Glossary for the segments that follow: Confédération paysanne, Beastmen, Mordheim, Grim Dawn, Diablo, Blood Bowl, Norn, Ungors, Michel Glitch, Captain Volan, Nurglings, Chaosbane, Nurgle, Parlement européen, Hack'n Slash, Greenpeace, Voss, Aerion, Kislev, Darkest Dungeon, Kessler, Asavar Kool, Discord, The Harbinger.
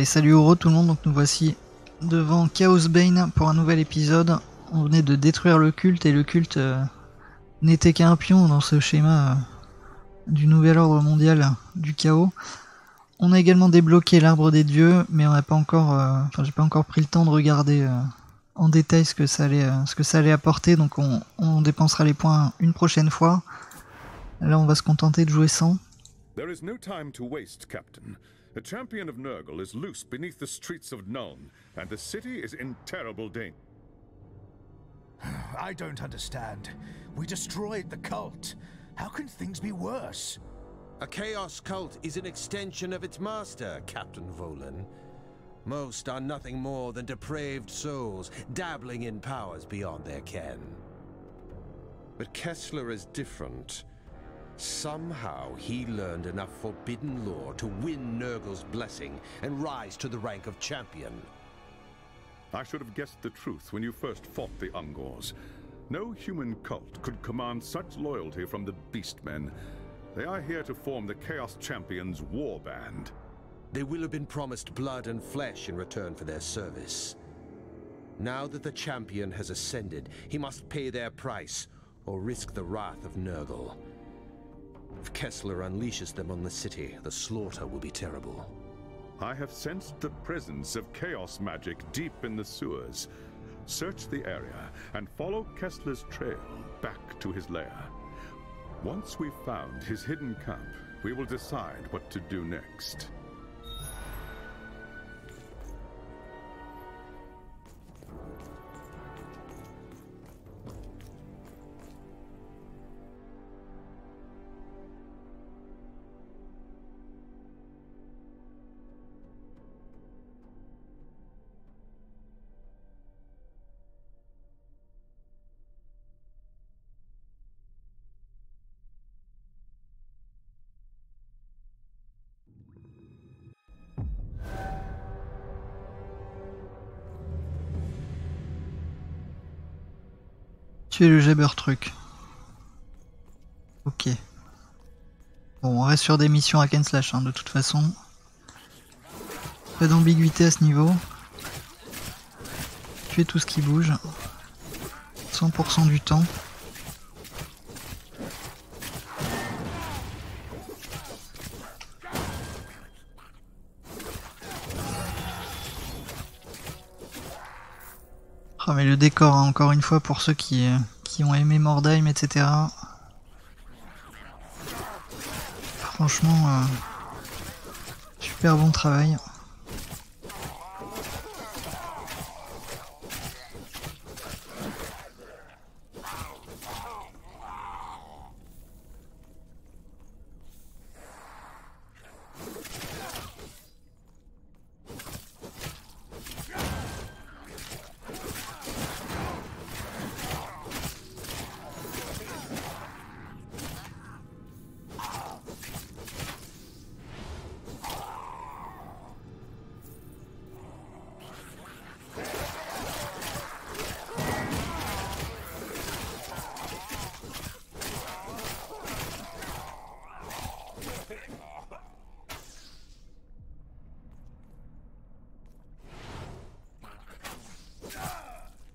Allez, salut heureux tout le monde, donc nous voici devant Chaosbane pour un nouvel épisode. On venait de détruire le culte et le culte n'était qu'un pion dans ce schéma du nouvel ordre mondial du chaos. On a également débloqué l'arbre des dieux, mais on n'a pas encore, j'ai pas encore pris le temps de regarder en détail ce que ça allait apporter, donc on dépensera les points une prochaine fois. Là on va se contenter de jouer sans. There is no time to waste, Captain. The champion of Nurgle is loose beneath the streets of Norn, and the city is in terrible danger. I don't understand. We destroyed the cult. How can things be worse? A chaos cult is an extension of its master, Captain Volan. Most are nothing more than depraved souls, dabbling in powers beyond their ken. But Kessler is different. Somehow he learned enough forbidden lore to win Nurgle's blessing and rise to the rank of champion. I should have guessed the truth when you first fought the Ungors. No human cult could command such loyalty from the Beastmen. They are here to form the Chaos Champions war band. They will have been promised blood and flesh in return for their service. Now that the champion has ascended, he must pay their price or risk the wrath of Nurgle. If Kessler unleashes them on the city, the slaughter will be terrible. I have sensed the presence of chaos magic deep in the sewers. Search the area and follow Kessler's trail back to his lair. Once we've found his hidden camp, we will decide what to do next. Le jabber truc. Ok. Bon, on reste sur des missions hack and slash de toute façon. Pas d'ambiguïté à ce niveau. Tuer tout ce qui bouge. 100% du temps. Oh, mais le décor, hein, encore une fois, pour ceux qui ont aimé Mordheim, etc. Franchement, super bon travail.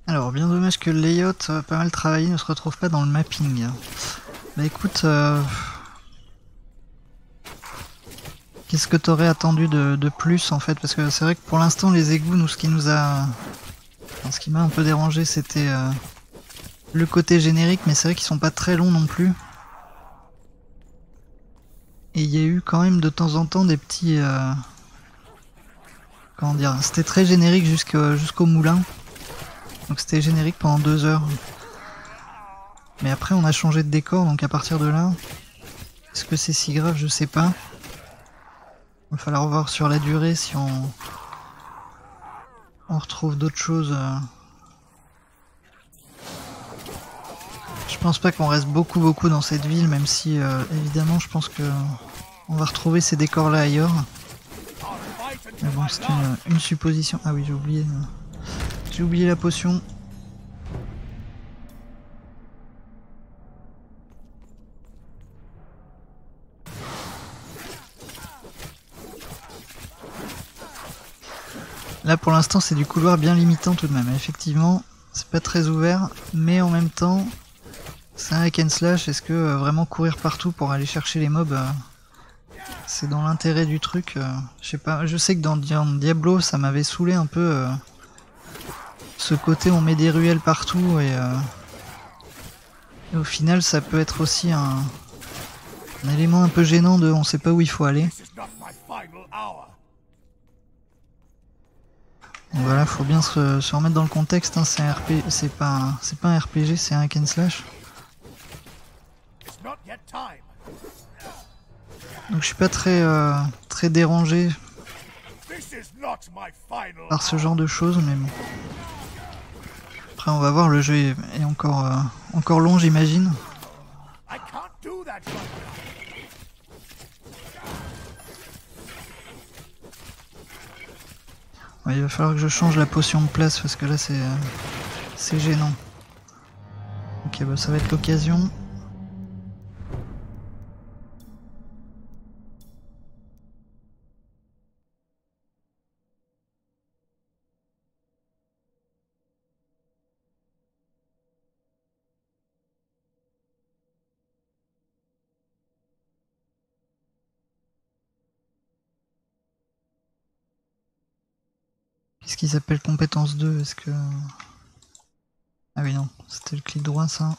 Alors, bien dommage que le layout, pas mal travaillé, ne se retrouve pas dans le mapping. Bah écoute, qu'est-ce que t'aurais attendu de plus en fait? Parce que c'est vrai que pour l'instant les égouts, nous, ce qui m'a un peu dérangé, c'était le côté générique, mais c'est vrai qu'ils sont pas très longs non plus. Et il y a eu quand même de temps en temps des petits... comment dire? C'était très générique jusqu'au moulin. Donc c'était générique pendant 2 heures. Mais après on a changé de décor, donc à partir de là... Est-ce que c'est si grave? Je sais pas. Il va falloir voir sur la durée si on retrouve d'autres choses. Je pense pas qu'on reste beaucoup dans cette ville, même si évidemment je pense que on va retrouver ces décors là ailleurs. Mais bon, c'est une supposition. Ah oui, j'ai oublié. J'ai oublié la potion. Là pour l'instant c'est du couloir bien limitant tout de même. Effectivement c'est pas très ouvert, mais en même temps c'est un hack and slash. Est-ce que vraiment courir partout pour aller chercher les mobs, c'est dans l'intérêt du truc? Je sais pas, je sais que dans Diablo ça m'avait saoulé un peu ce côté on met des ruelles partout et au final ça peut être aussi un élément un peu gênant de on sait pas où il faut aller. Donc voilà, faut bien se remettre dans le contexte, hein. C'est un RP, c'est pas un RPG, c'est un hack and slash. Donc je suis pas très, très dérangé par ce genre de choses, mais bon. Après on va voir, le jeu est encore long j'imagine. Il va falloir que je change la potion de place parce que là c'est gênant. Ok, bah ça va être l'occasion. Qu'est-ce qu'ils appellent compétence 2? Est-ce que... Ah oui non, c'était le clic droit ça.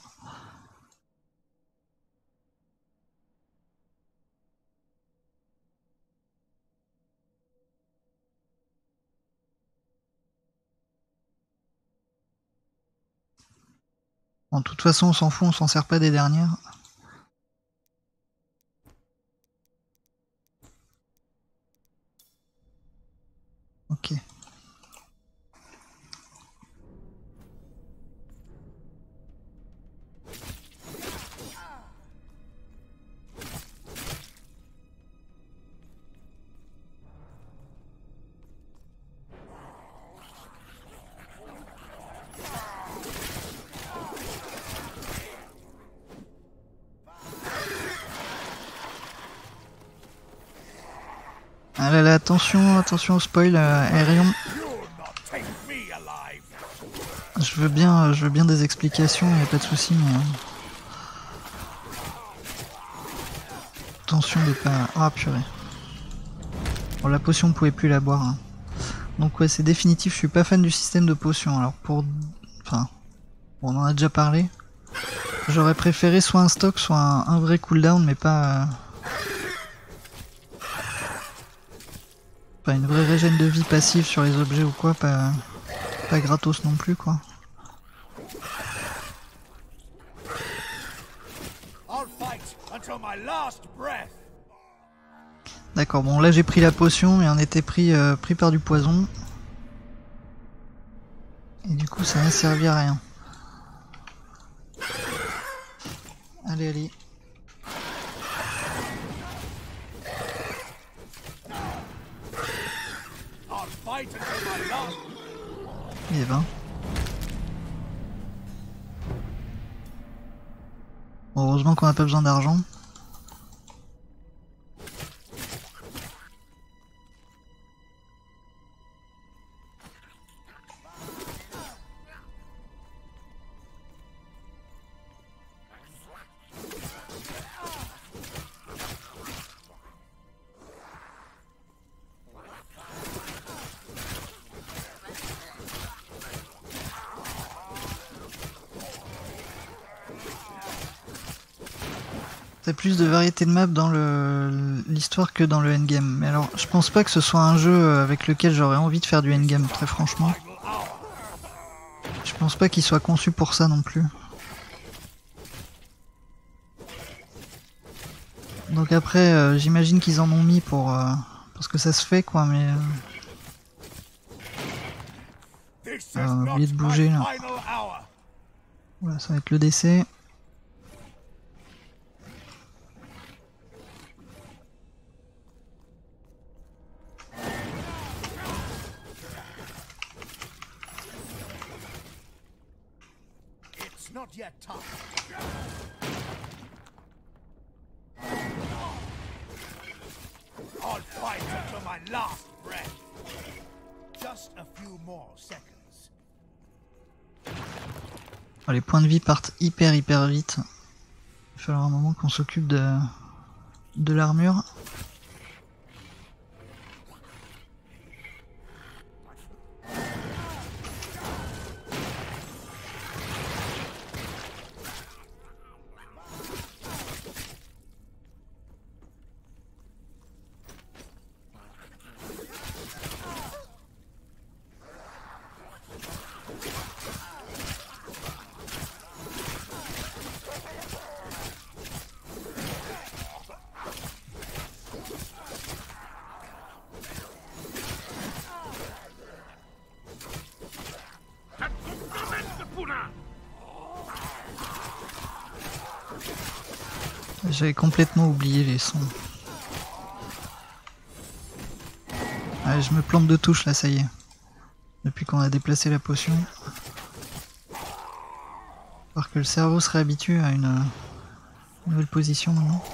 Bon, de toute façon on s'en fout, on s'en sert pas des dernières. Ok. Ah là là, attention, attention au spoil, Aerion. Je veux bien des explications, y a pas de soucis, mais... Attention de pas... Ah purée. Bon, la potion, on pouvait plus la boire, hein. Donc ouais, c'est définitif, je suis pas fan du système de potion, alors pour... Enfin... On en a déjà parlé. J'aurais préféré soit un stock, soit un vrai cooldown, mais pas... Pas une vraie régène de vie passive sur les objets ou quoi, pas gratos non plus quoi. D'accord, bon là j'ai pris la potion et on était pris par du poison. Et du coup ça n'a servi à rien. Allez, allez. Il est 20. Bon, heureusement qu'on n'a pas besoin d'argent. T'as plus de variété de maps dans l'histoire que dans le endgame. Mais alors, je pense pas que ce soit un jeu avec lequel j'aurais envie de faire du endgame, très franchement. Je pense pas qu'il soit conçu pour ça non plus. Donc après, j'imagine qu'ils en ont mis pour... parce que ça se fait quoi, mais... oublié de bouger là. Voilà, ça va être le décès. Just a few more seconds. Oh, les points de vie partent hyper vite. Il va falloir un moment qu'on s'occupe de l'armure. J'avais complètement oublié les sons. Allez, je me plante de touche là, ça y est. Depuis qu'on a déplacé la potion. J'espère que le cerveau se réhabitue à une nouvelle position maintenant.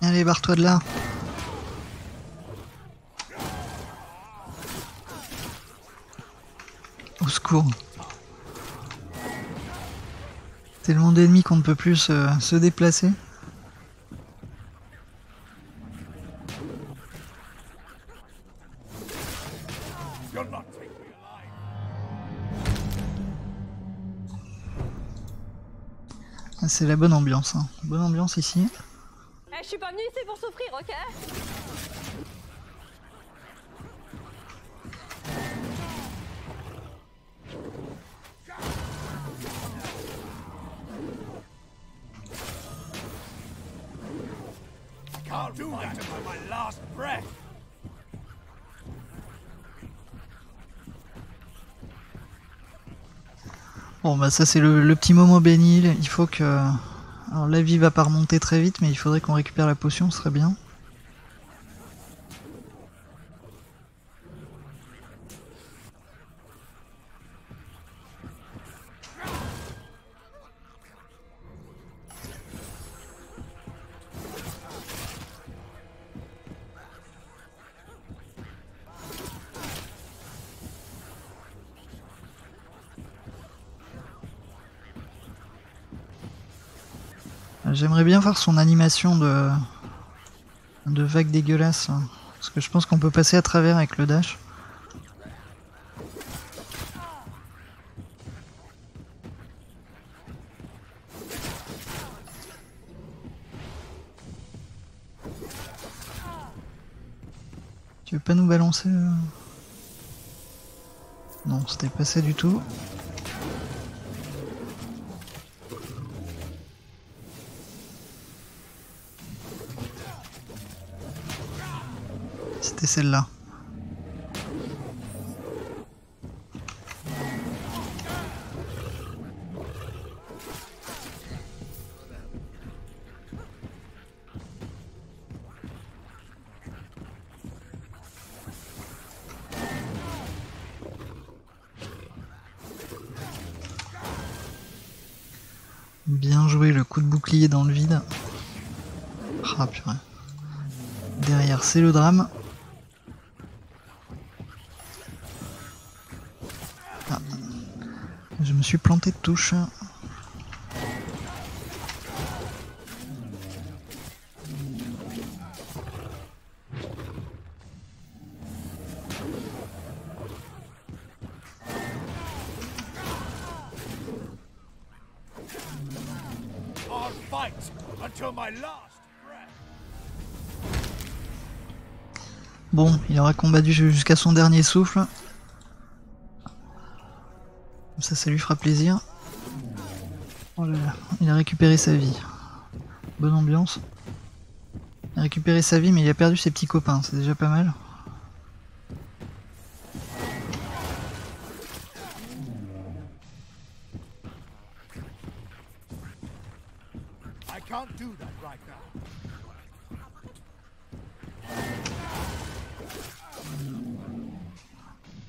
Allez, barre-toi de là. Au secours. Tellement d'ennemis qu'on ne peut plus se déplacer. Ah, c'est la bonne ambiance, hein. Bonne ambiance ici. Je suis pas venu ici pour souffrir, ok? Can't do that with my last breath. Bon bah ça c'est le petit moment béni, il faut que... Alors la vie va pas remonter très vite, mais il faudrait qu'on récupère la potion, ce serait bien. J'aimerais bien voir son animation de vague dégueulasse, hein, parce que je pense qu'on peut passer à travers avec le dash. Tu veux pas nous balancer Non, c'était pas ça du tout. C'était celle-là. Bien joué le coup de bouclier dans le vide. Ah purée. Derrière c'est le drame. Je suis planté de touche. Bon, il aura combattu jusqu'à son dernier souffle. Comme ça, ça lui fera plaisir. Oh là là, il a récupéré sa vie. Bonne ambiance. Il a récupéré sa vie, mais il a perdu ses petits copains, c'est déjà pas mal.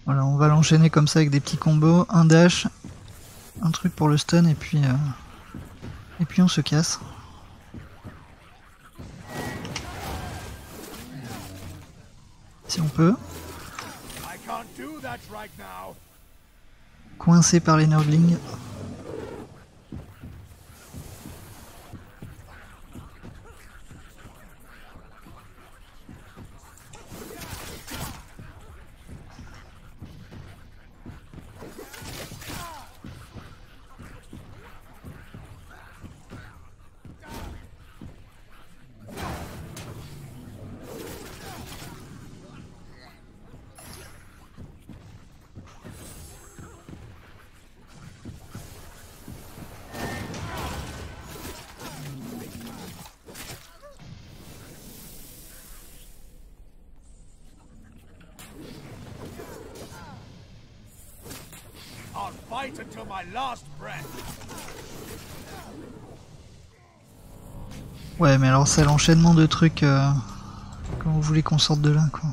Voilà, on va l'enchaîner comme ça avec des petits combos, un dash, un truc pour le stun et puis on se casse. Si on peut. Coincé par les Nurglings. Ouais, mais alors c'est l'enchaînement de trucs. Comment vous voulez qu'on sorte de là, quoi.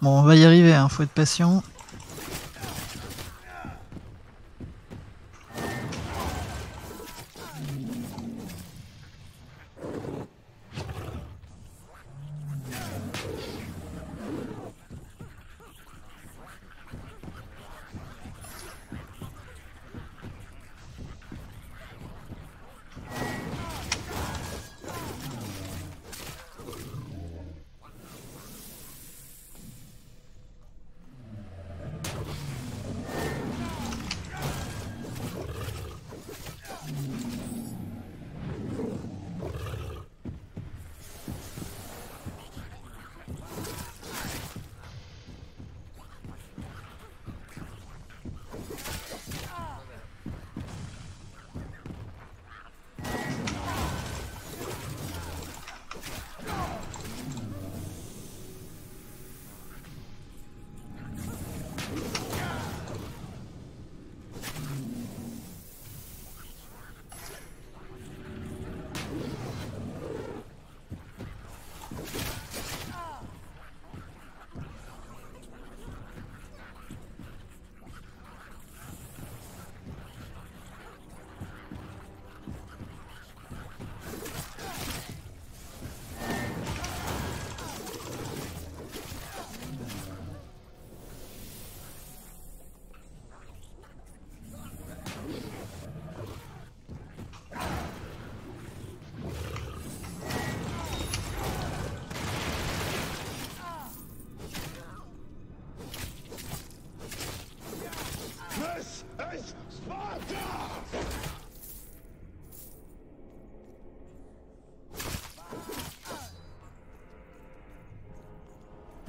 Bon, on va y arriver, hein, faut être patient.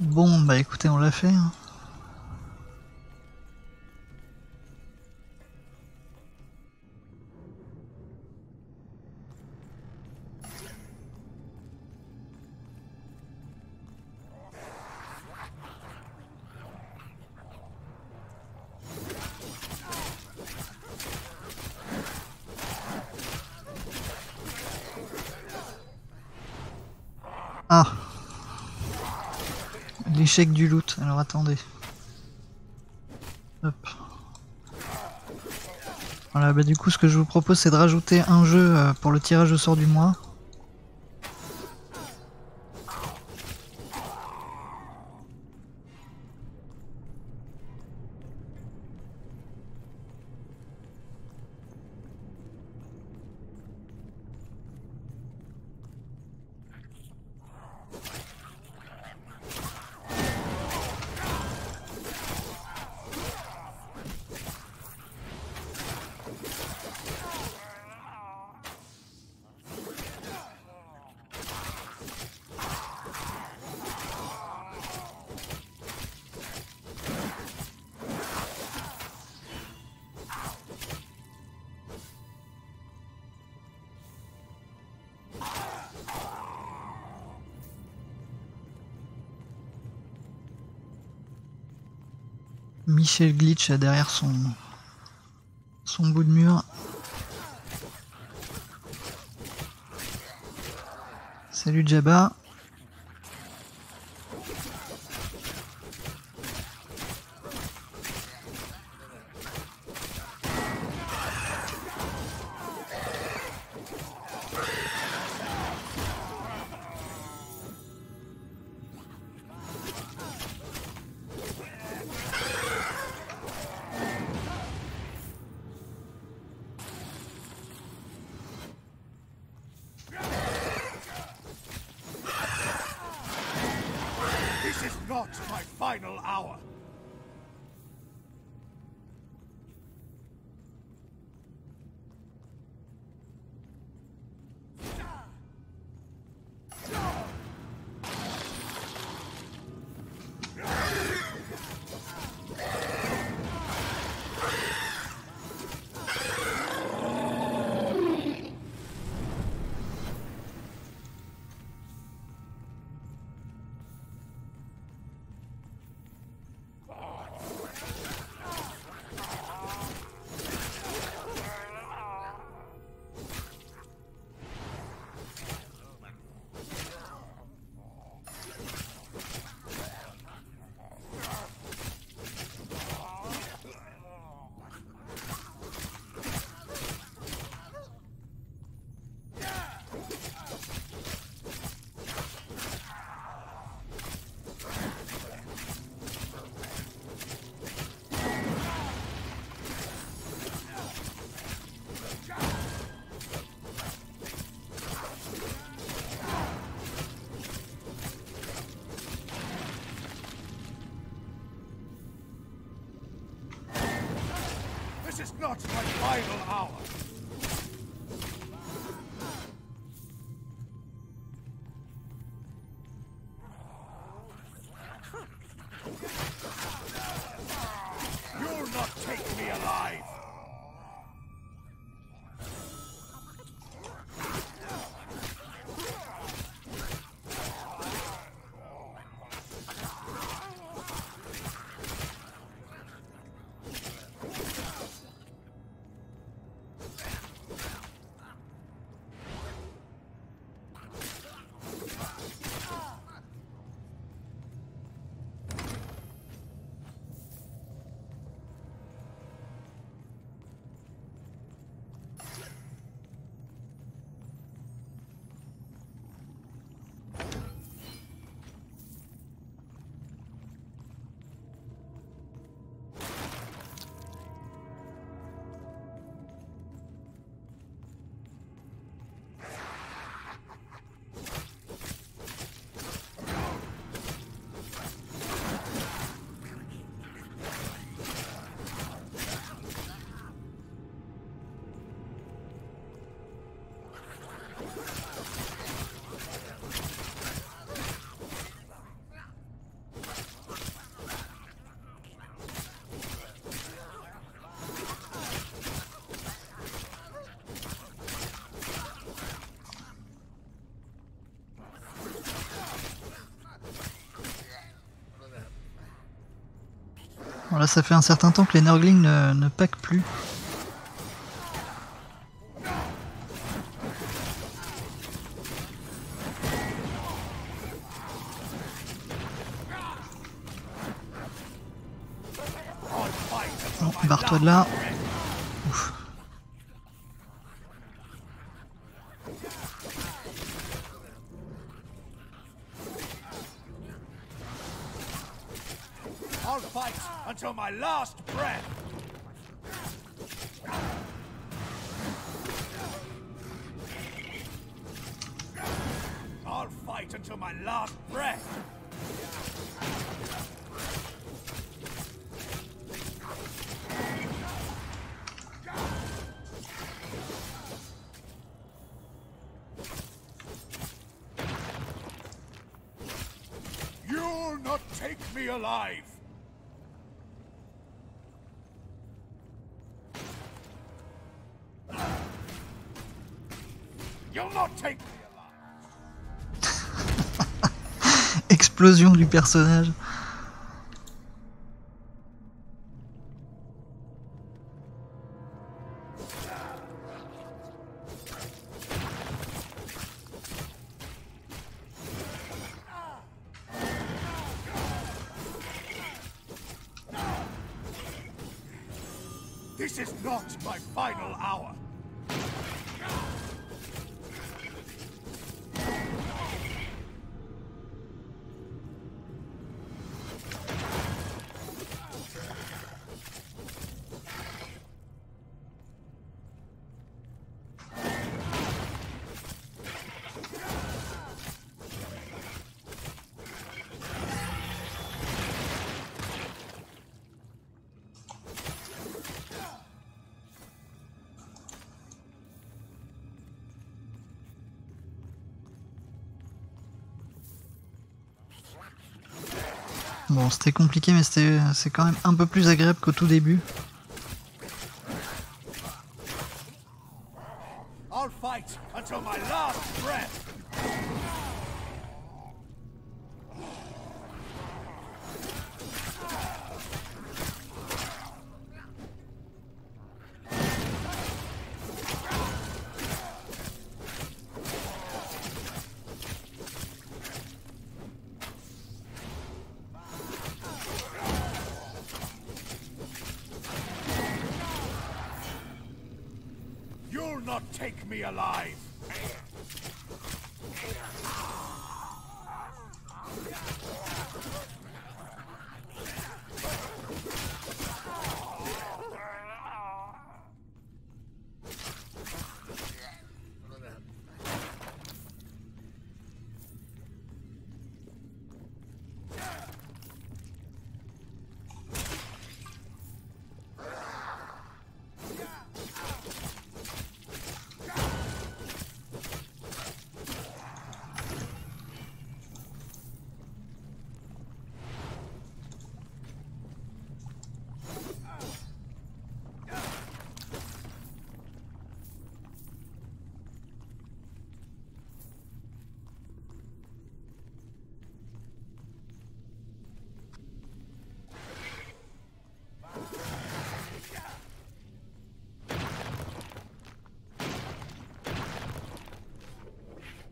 Bon, bah écoutez, on l'a fait. Hein. L'échec du loot, alors attendez. Hop. Voilà, bah du coup ce que je vous propose c'est de rajouter un jeu pour le tirage au sort du mois. Michel Glitch a derrière son bout de mur. Salut Jabba. Not my final hour. You'll not take me alive. Voilà, ça fait un certain temps que les Nurglings ne packent plus. Bon, barre-toi de là. Ouf. Alive. You'll not take me alive. Explosion du personnage. This is not my final hour. Bon, c'était compliqué, mais c'est quand même un peu plus agréable qu'au tout début.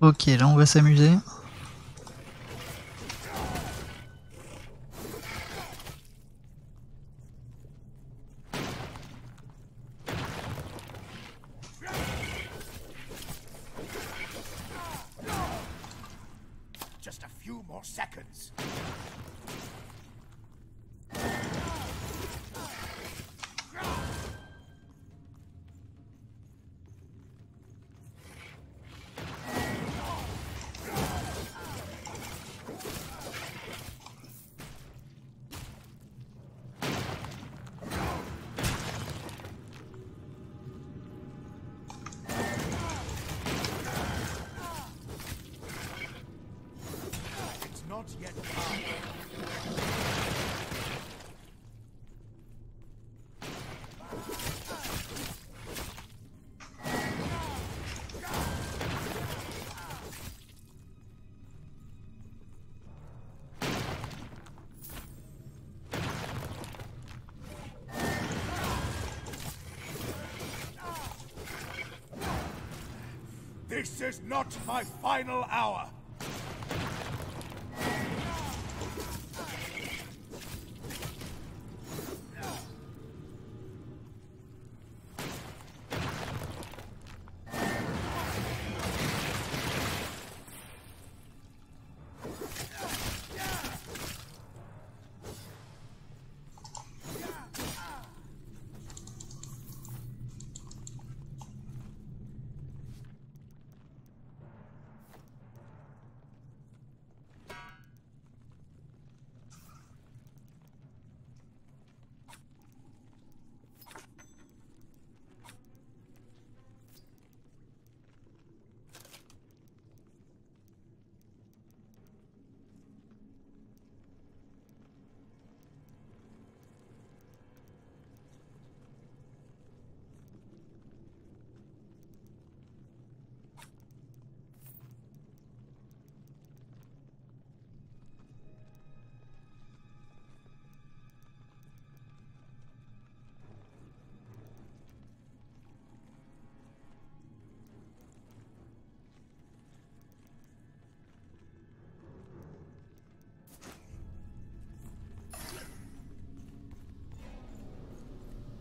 Ok, là on va s'amuser. Just a few more seconds. This is not my final hour.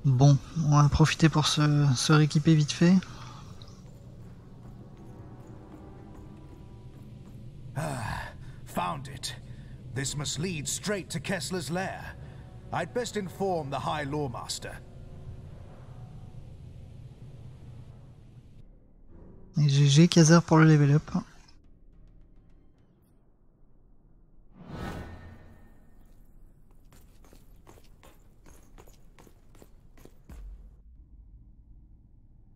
Bon, on va profiter pour se rééquiper vite fait. Ah, found it. This must lead straight to Kessler's lair. I'd best inform the High Lawmaster. Et GG Kaiser pour le level up.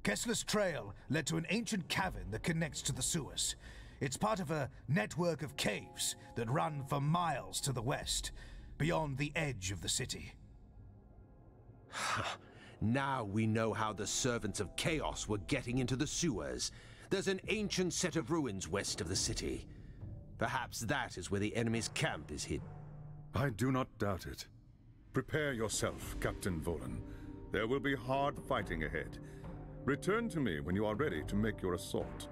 Kessler's trail led to an ancient cavern that connects to the sewers. It's part of a network of caves that run for miles to the west, beyond the edge of the city. Now we know how the servants of Chaos were getting into the sewers. There's an ancient set of ruins west of the city. Perhaps that is where the enemy's camp is hidden. I do not doubt it. Prepare yourself, Captain Volan. There will be hard fighting ahead. Return to me when you are ready to make your assault.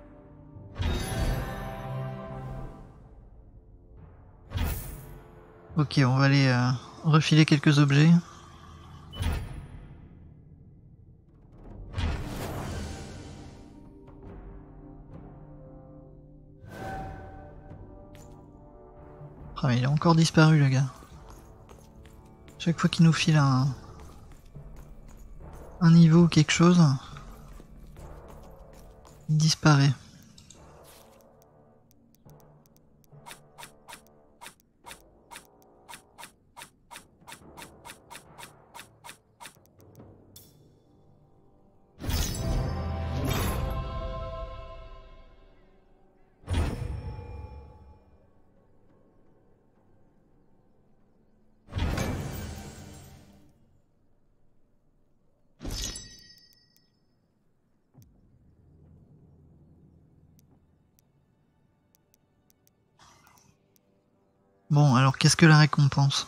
Ok, on va aller refiler quelques objets. Ah, il est encore disparu le gars. Chaque fois qu'il nous file un niveau ou quelque chose, il disparaît. Bon, alors qu'est-ce que la récompense?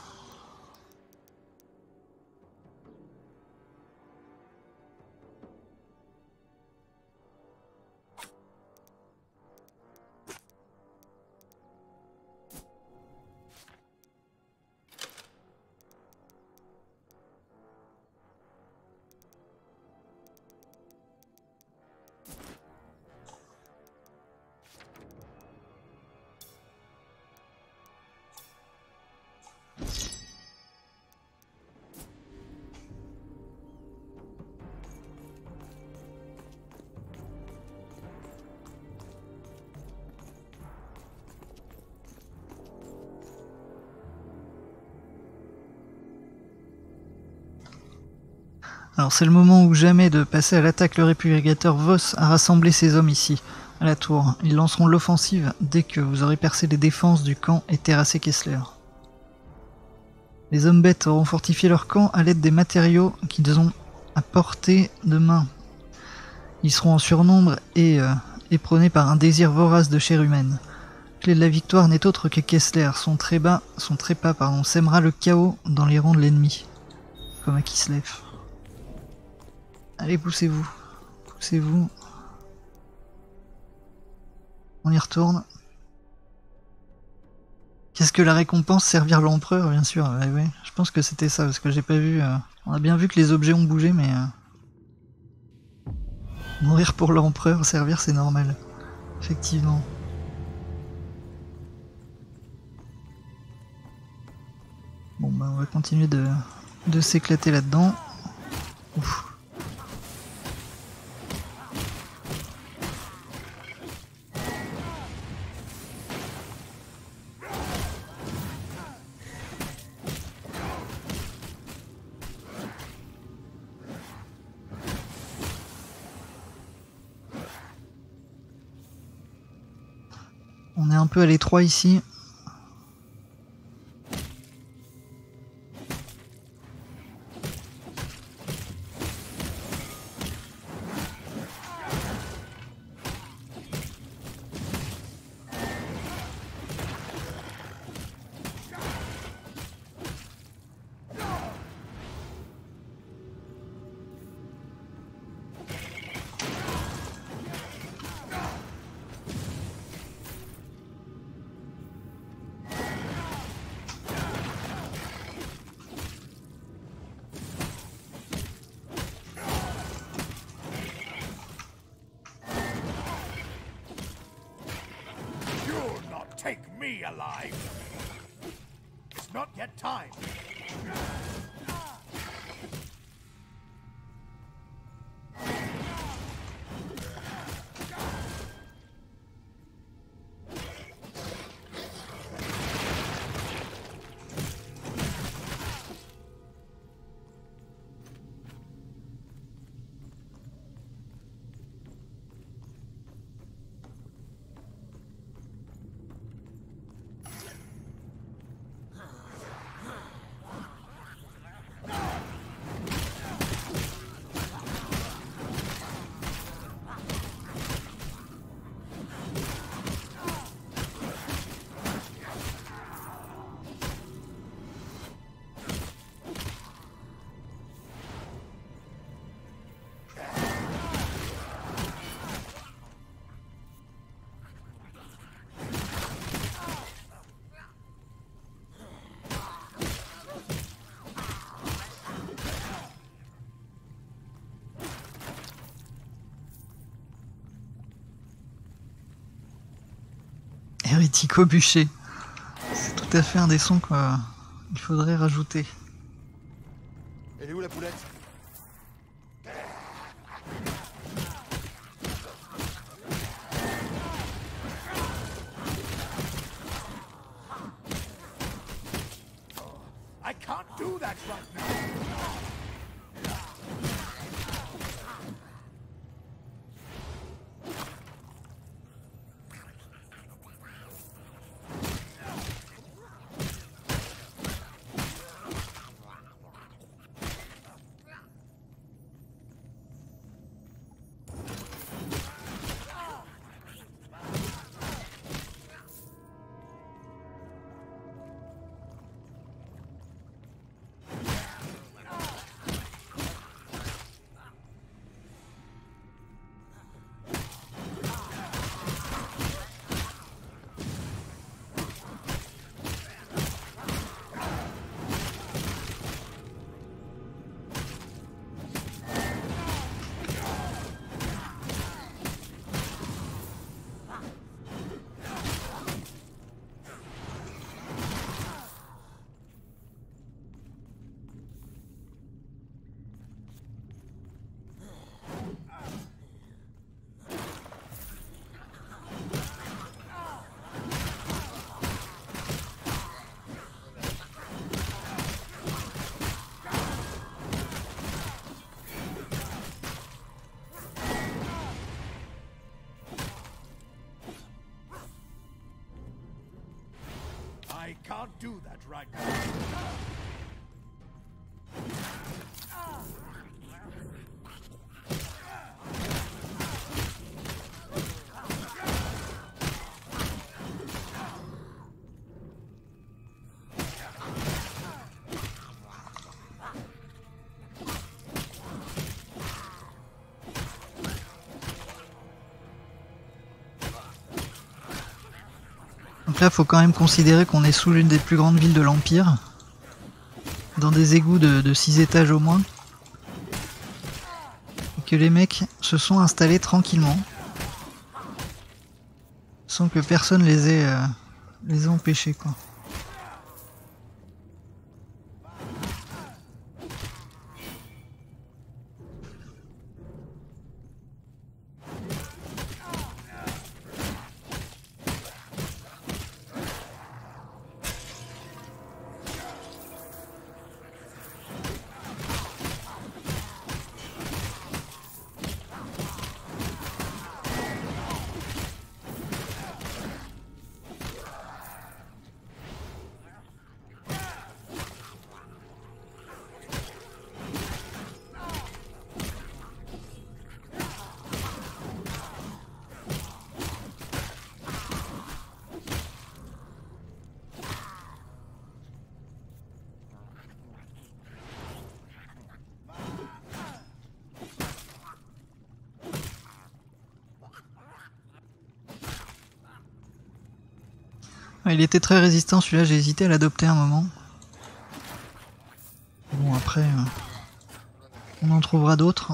Alors c'est le moment ou jamais de passer à l'attaque. Le répurgateur Voss a rassemblé ses hommes ici, à la tour. Ils lanceront l'offensive dès que vous aurez percé les défenses du camp et terrassé Kessler. Les hommes bêtes auront fortifié leur camp à l'aide des matériaux qu'ils ont à portée de main. Ils seront en surnombre et éperonnés par un désir vorace de chair humaine. Clé de la victoire n'est autre que Kessler. Son trépas sèmera le chaos dans les rangs de l'ennemi, comme à Kislev. Allez, poussez-vous. Poussez-vous. On y retourne. Qu'est-ce que la récompense? Servir l'empereur, bien sûr. Ouais, ouais. Je pense que c'était ça, parce que j'ai pas vu... On a bien vu que les objets ont bougé, mais... Mourir pour l'empereur, servir, c'est normal. Effectivement. Bon, bah, on va continuer de s'éclater là-dedans. Ouf. On est un peu à l'étroit ici. alive. It's not yet time. Hérético bûcher. C'est tout à fait un des sons qu'il faudrait rajouter. Elle est où la poulette ? I can't do that right now. Là, faut quand même considérer qu'on est sous l'une des plus grandes villes de l'Empire, dans des égouts de 6 étages au moins, et que les mecs se sont installés tranquillement, sans que personne les ait empêchés, quoi. Il était très résistant celui-là, j'ai hésité à l'adopter un moment. Bon après, on en trouvera d'autres.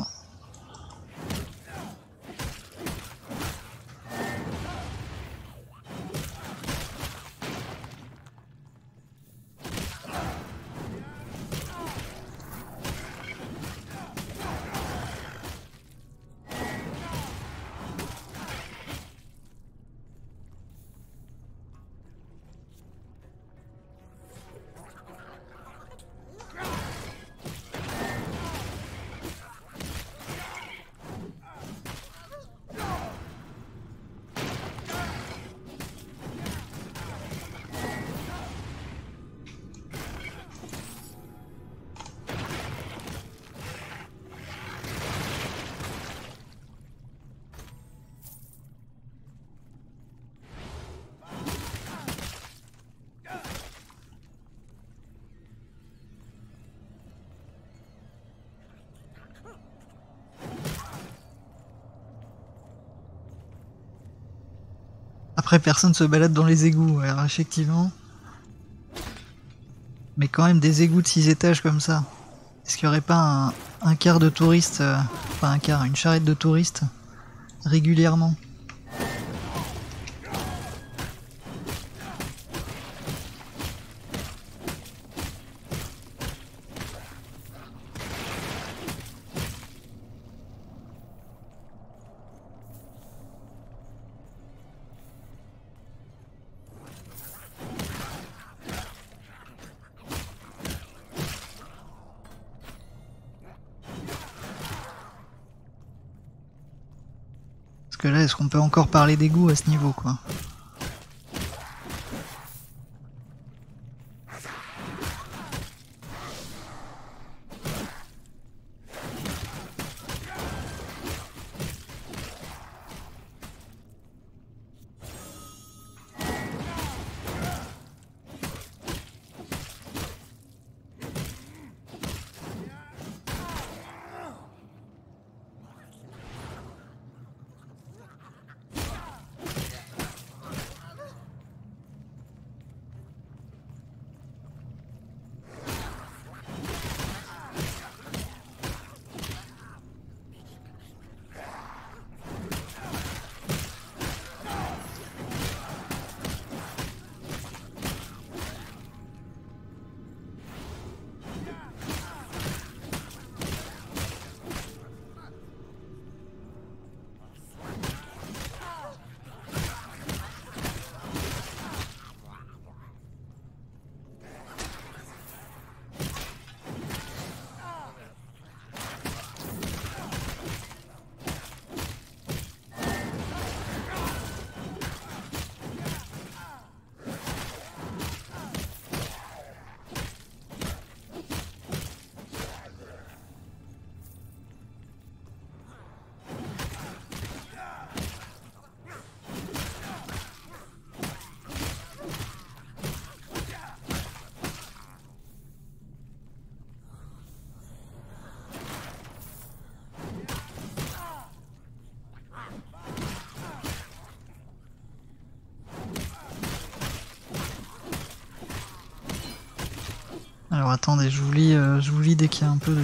Après, personne se balade dans les égouts, alors effectivement. Mais quand même, des égouts de 6 étages comme ça. Est-ce qu'il n'y aurait pas un quart de touristes, enfin un quart, une charrette de touristes régulièrement? Que là, est-ce qu'on peut encore parler d'égout à ce niveau, quoi? Alors attendez, je vous lis dès qu'il y a un peu de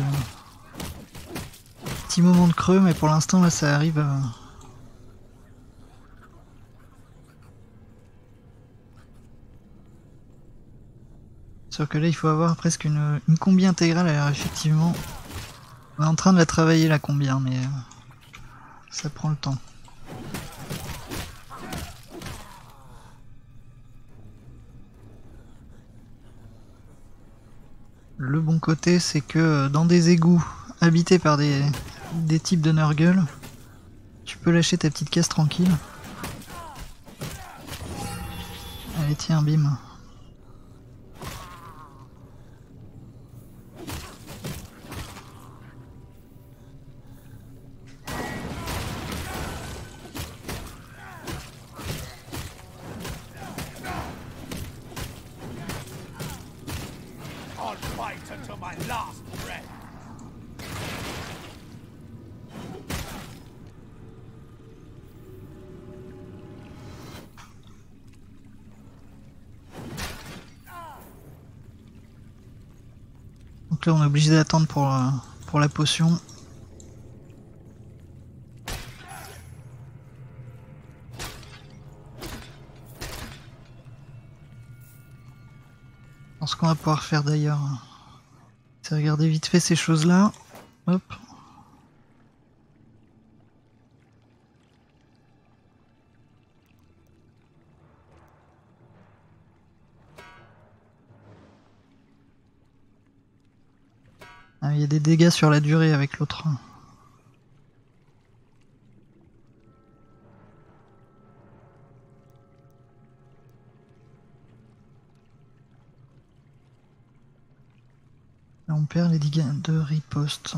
petit moment de creux, mais pour l'instant là ça arrive à... Sauf que là il faut avoir presque une combi intégrale, alors effectivement on est en train de la travailler la combi, hein, mais ça prend le temps. Le bon côté, c'est que dans des égouts habités par des types de Nurgle, tu peux lâcher ta petite caisse tranquille. Allez, tiens, bim. On est obligé d'attendre pour la potion. Ce qu'on va pouvoir faire d'ailleurs, c'est regarder vite fait ces choses là. Hop. Il y a des dégâts sur la durée avec l'autre. On perd les dégâts de riposte.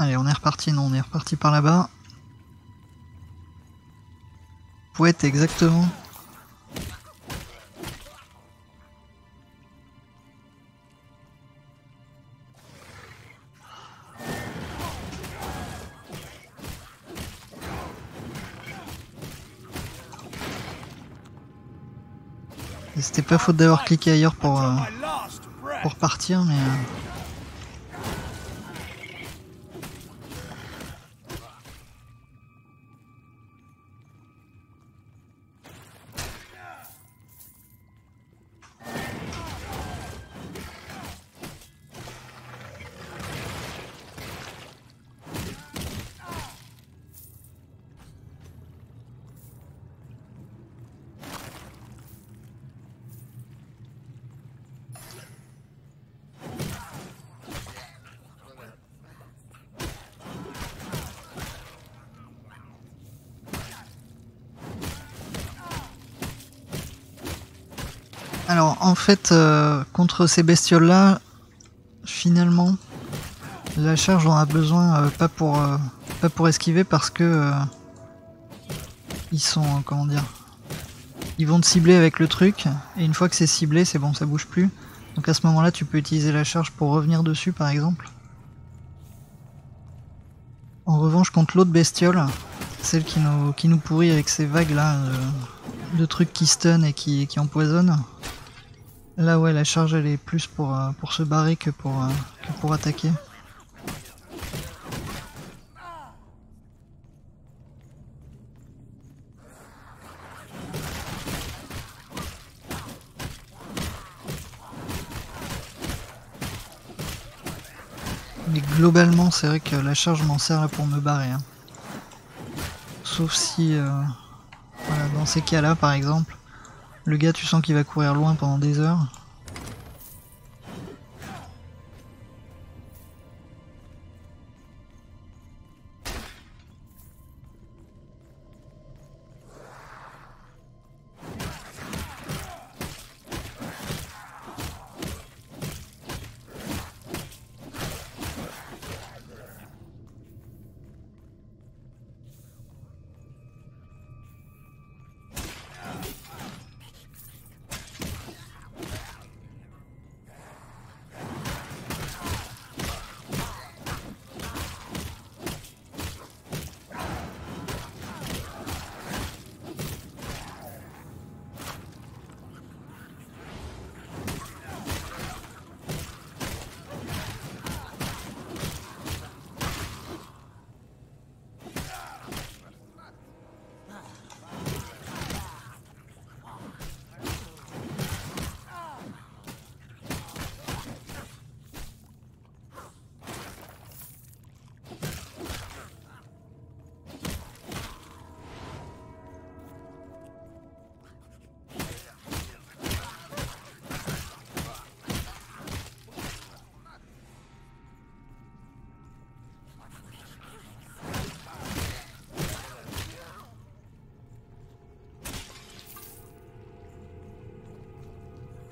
Allez, on est reparti, non, on est reparti par là-bas. Pouette, exactement. Et c'était pas faute d'avoir cliqué ailleurs pour partir, mais... Alors en fait, contre ces bestioles là, finalement, la charge on a besoin pas pour esquiver parce que ils sont, comment dire, ils vont te cibler avec le truc et une fois que c'est ciblé, c'est bon, ça bouge plus. Donc à ce moment là, tu peux utiliser la charge pour revenir dessus par exemple. En revanche, contre l'autre bestiole, celle qui nous pourrit avec ces vagues là de trucs qui stun et qui empoisonnent. Là ouais, la charge elle est plus pour se barrer que pour attaquer. Mais globalement c'est vrai que la charge m'en sert là pour me barrer. Hein. Sauf si voilà, dans ces cas là par exemple, le gars, tu sens qu'il va courir loin pendant des heures.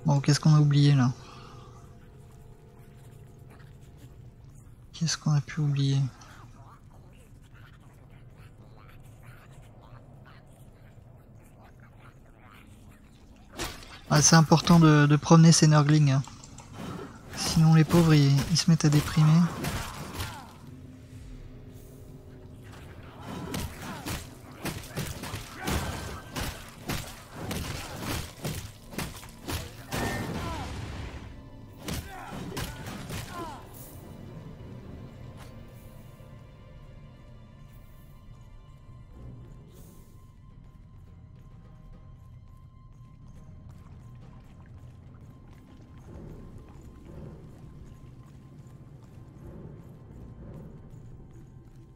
Bon, qu'est-ce qu'on a oublié là? Qu'est-ce qu'on a pu oublier? Ah, c'est important de promener ces Nurglings. Hein. Sinon les pauvres, ils se mettent à déprimer.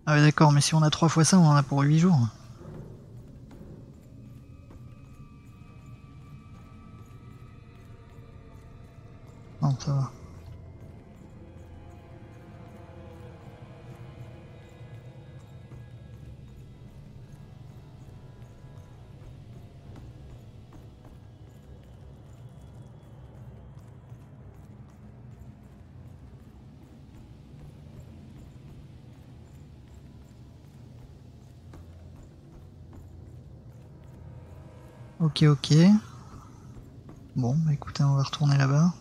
Ah ouais, d'accord, mais si on a 3 fois ça, on en a pour 8 jours. Non, ça va. Ok, ok. Bon, bah écoutez, on va retourner là-bas.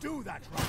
Do that right.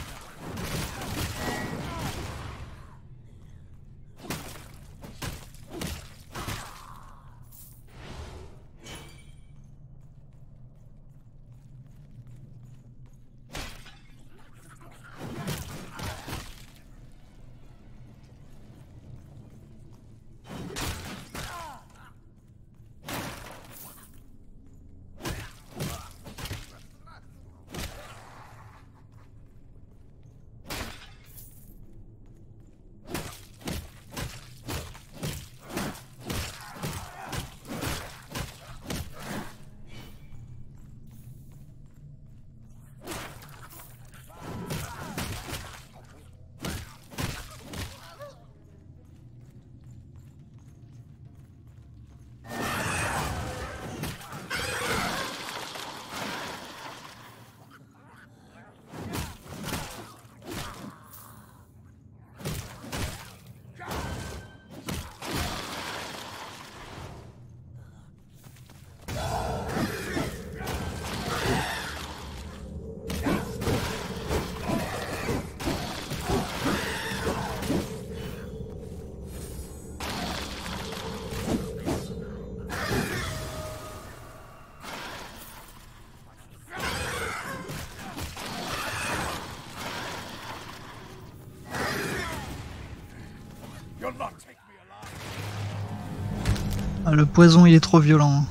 Le poison il est trop violent.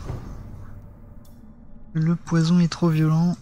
Le poison est trop violent.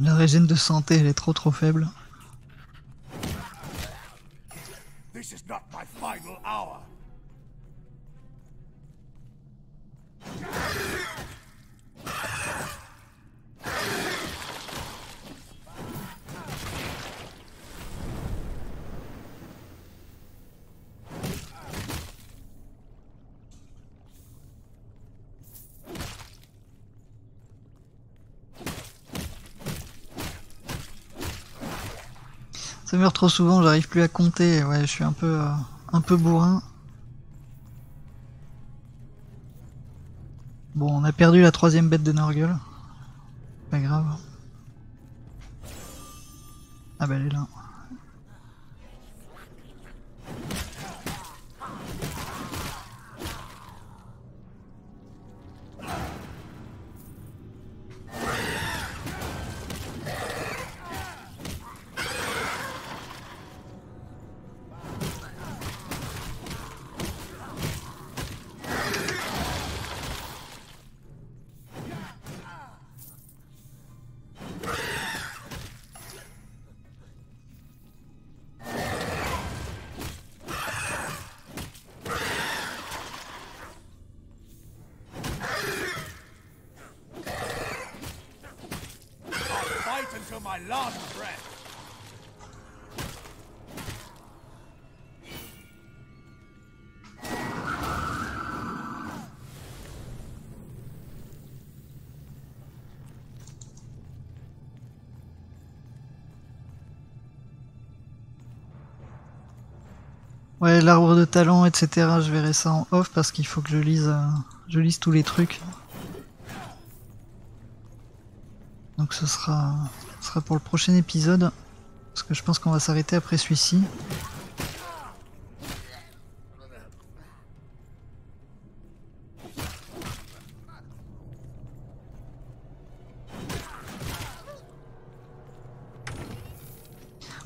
La régène de santé, elle est trop faible. This is not my final hour. Ça meurt trop souvent, j'arrive plus à compter. Ouais, je suis un peu bourrin. Bon, on a perdu la troisième bête de Nurgle. Pas grave. Ah bah elle est là. Ouais, l'arbre de talent, etc. Je verrai ça en off parce qu'il faut que je lise tous les trucs. Donc ce sera pour le prochain épisode, parce que je pense qu'on va s'arrêter après celui-ci.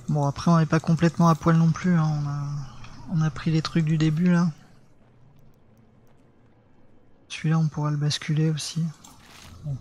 Bon, après on n'est pas complètement à poil non plus, hein. On a pris les trucs du début là. Celui-là on pourra le basculer aussi. Bon.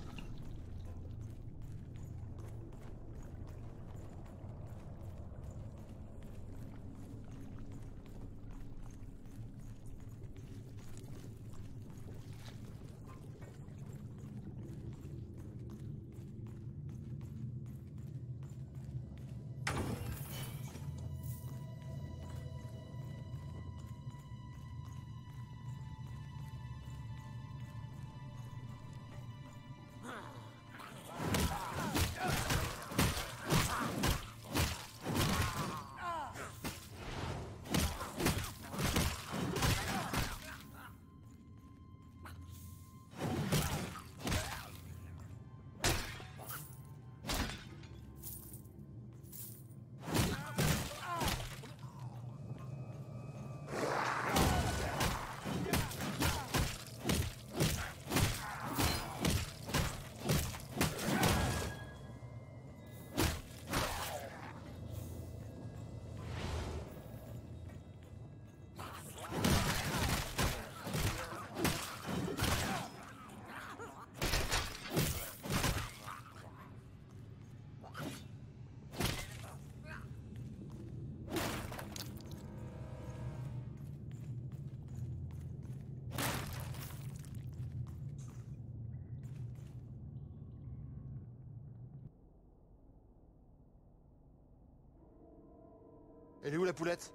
Elle est où la poulette?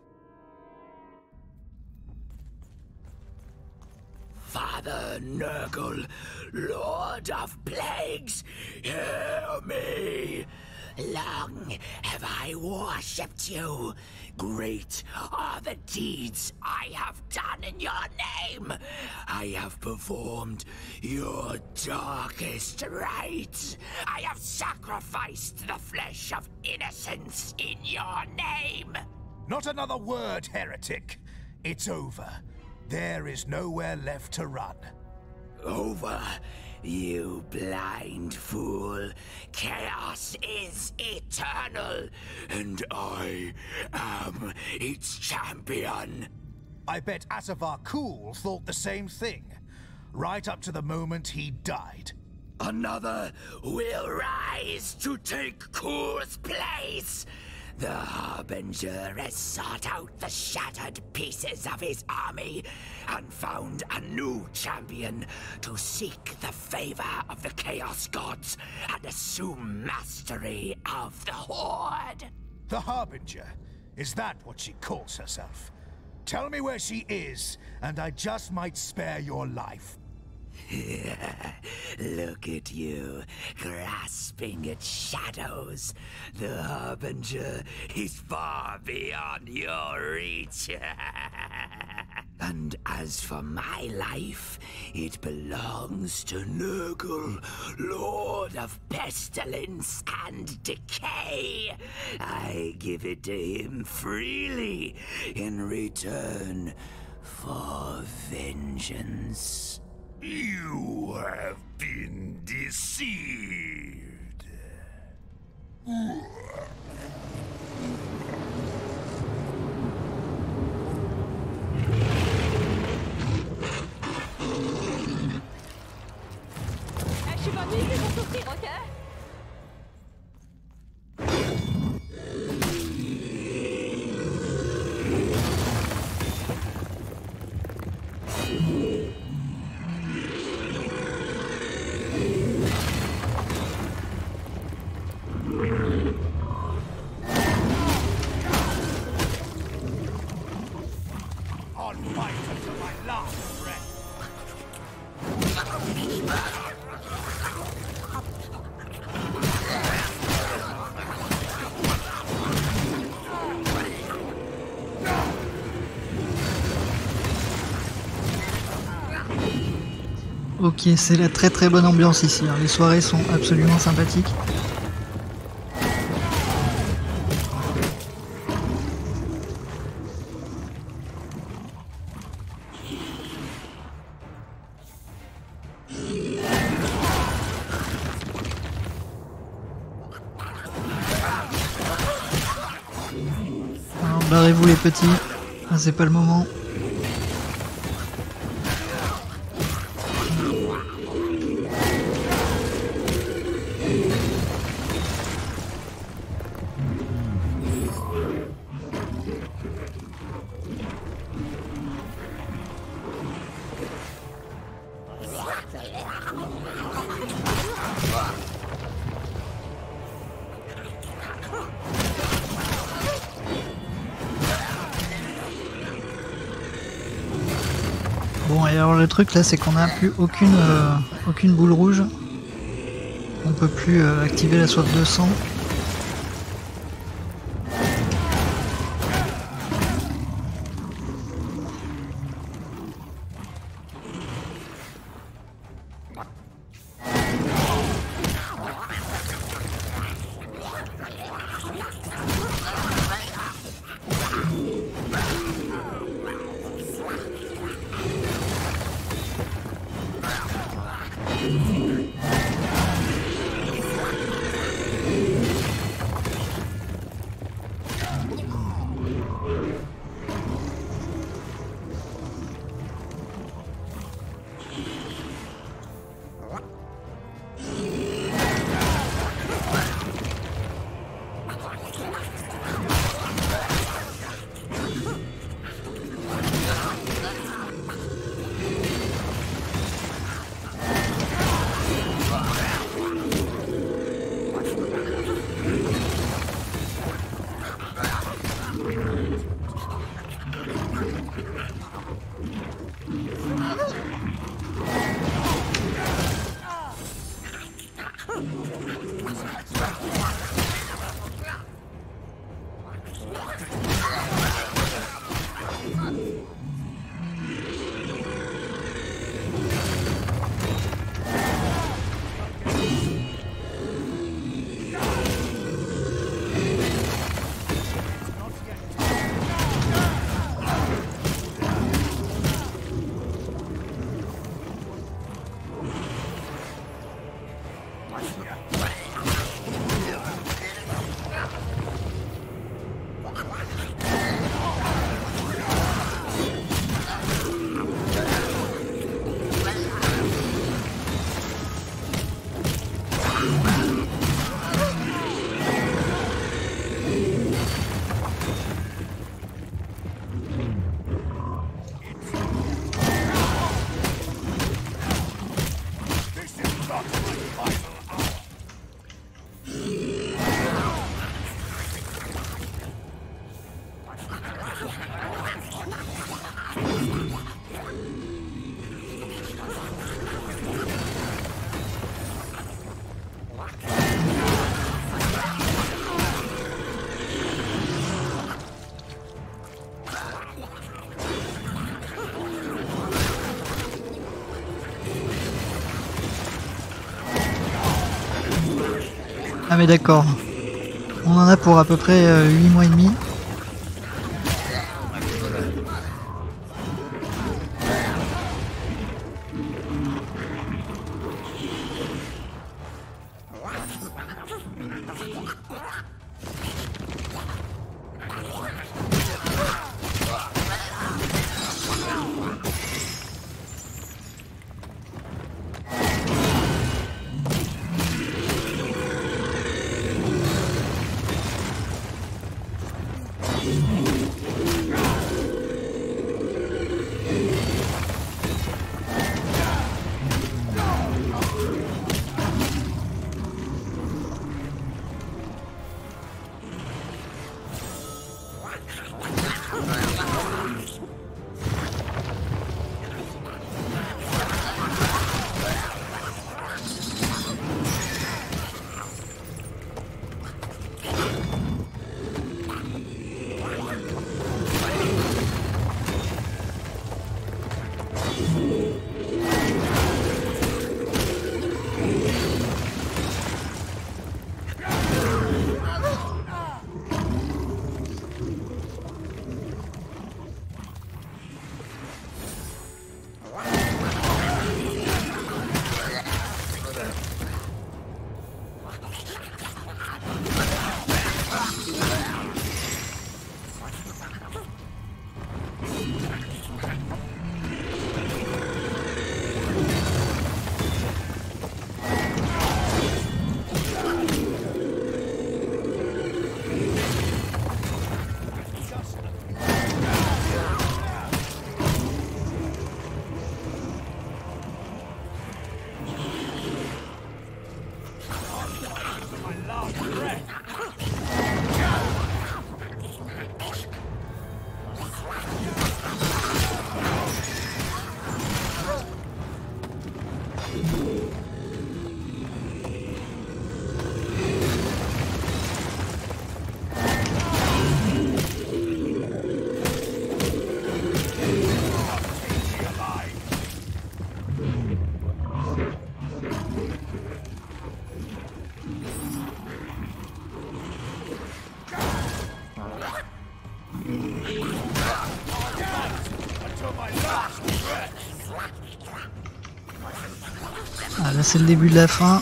Father Nurgle, Lord of Plagues, hear me! Long have I worshipped you. Great are the deeds I have done in your name. I have performed your darkest rites. I have sacrificed the flesh of innocence in your name. Not another word, heretic. It's over. There is nowhere left to run. Over? You blind fool. Chaos is eternal, and I am its champion. I bet Asavar Kool thought the same thing, right up to the moment he died. Another will rise to take Kool's place. The Harbinger has sought out the shattered pieces of his army and found a new champion to seek the favor of the Chaos Gods and assume mastery of the Horde. The Harbinger? Is that what she calls herself? Tell me where she is, and I just might spare your life. Look at you, grasping at shadows. The Harbinger is far beyond your reach. And as for my life, it belongs to Nurgle, Lord of Pestilence and Decay. I give it to him freely in return for vengeance. You have been deceived. Ok, c'est la très très bonne ambiance ici, hein. Les soirées sont absolument sympathiques. Alors barrez-vous les petits, ah, c'est pas le moment. Le truc là, c'est qu'on n'a plus aucune boule rouge, on peut plus activer la soif de sang. Ah mais d'accord. On en a pour à peu près 8 mois et demi. Là c'est le début de la fin.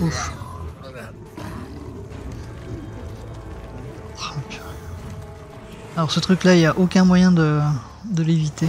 Ouf. Alors ce truc là, il n'y a aucun moyen de l'éviter.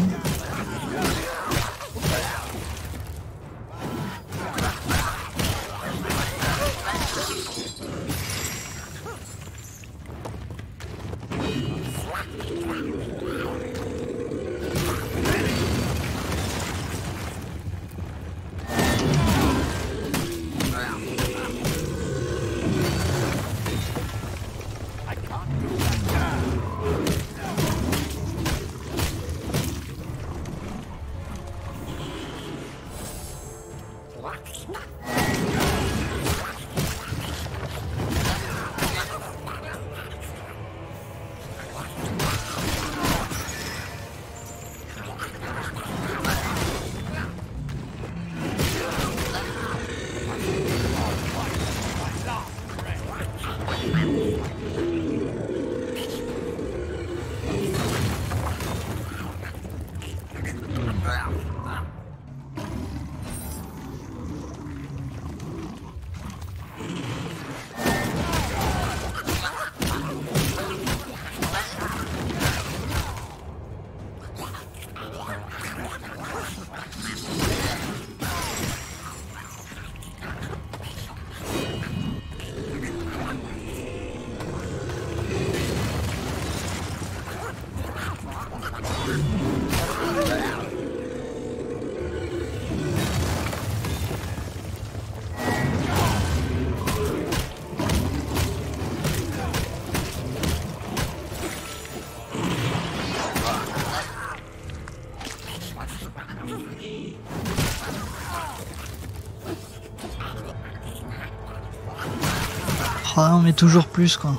farm et toujours plus quoi.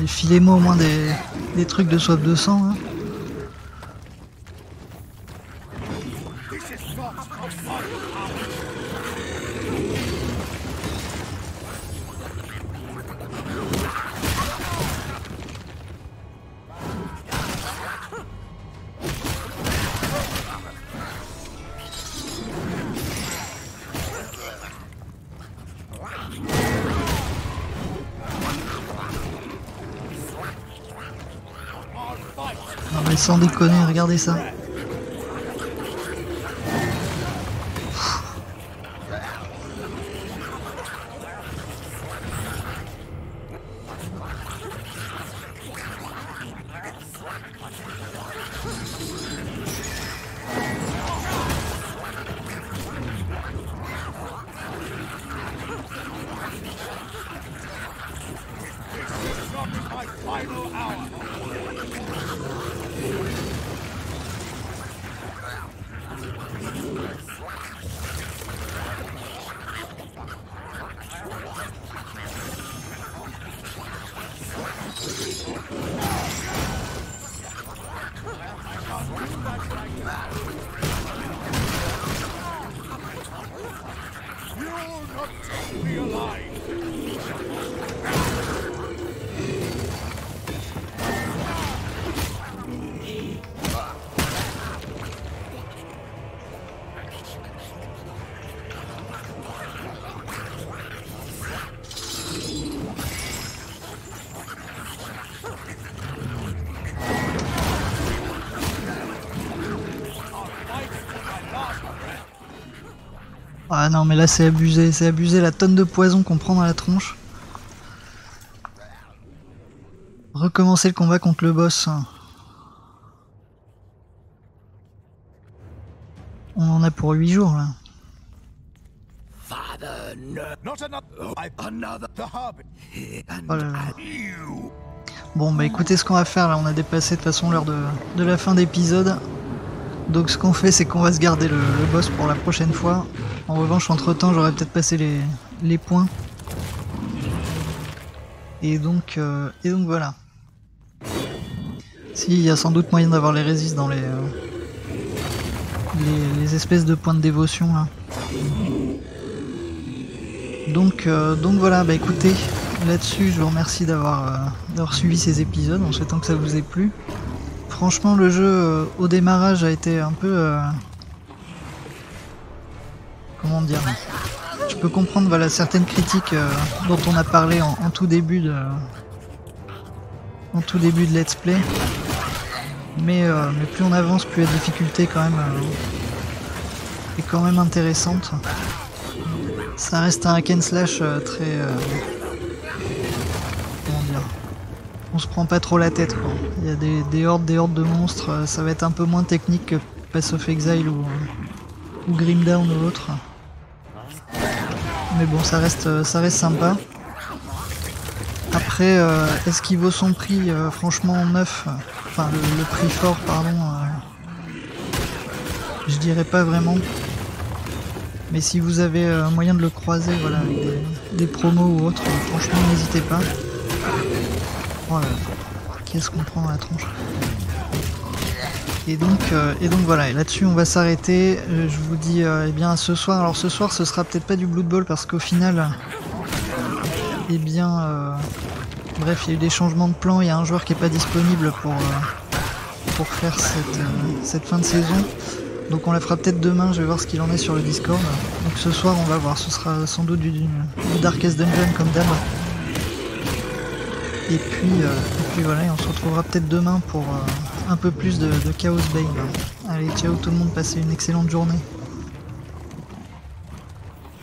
Et filez-moi au moins des trucs de swap de sang. Hein. Sans déconner, regardez ça. Ah non mais là c'est abusé la tonne de poison qu'on prend dans la tronche. Recommencer le combat contre le boss. On en a pour 8 jours là. Oh là là. Bon bah écoutez ce qu'on va faire là, on a dépassé de toute façon l'heure de la fin d'épisode. Donc ce qu'on fait c'est qu'on va se garder le boss pour la prochaine fois. En revanche entre temps j'aurais peut-être passé les points. Et donc voilà. Si, il y a sans doute moyen d'avoir les résists dans les espèces de points de dévotion là. Donc voilà, bah écoutez, là-dessus je vous remercie d'avoir suivi ces épisodes en souhaitant que ça vous ait plu. Franchement le jeu au démarrage a été un peu... comment dire, je peux comprendre voilà, certaines critiques dont on a parlé en tout début de let's play. Mais plus on avance, plus la difficulté quand même est quand même intéressante. Ça reste un hack and slash très... comment dire, on se prend pas trop la tête quoi. Il y a des hordes de monstres, ça va être un peu moins technique que Path of Exile ou Grim Dawn ou autre. Mais bon, ça reste sympa. Après, est-ce qu'il vaut son prix franchement neuf? Enfin, le prix fort, pardon. Je dirais pas vraiment. Mais si vous avez moyen de le croiser, voilà, avec des promos ou autre, franchement, n'hésitez pas. Voilà. Qu'est-ce qu'on prend à la tronche? Et donc voilà, et là-dessus on va s'arrêter, je vous dis eh bien à ce soir, alors ce soir ce sera peut-être pas du Blood Bowl parce qu'au final, eh bien, bref il y a eu des changements de plan, il y a un joueur qui n'est pas disponible pour faire cette fin de saison, donc on la fera peut-être demain, je vais voir ce qu'il en est sur le Discord, donc ce soir on va voir, ce sera sans doute du Darkest Dungeon comme d'hab, et puis voilà, et on se retrouvera peut-être demain pour... un peu plus de Chaosbane. Allez, ciao tout le monde, passez une excellente journée.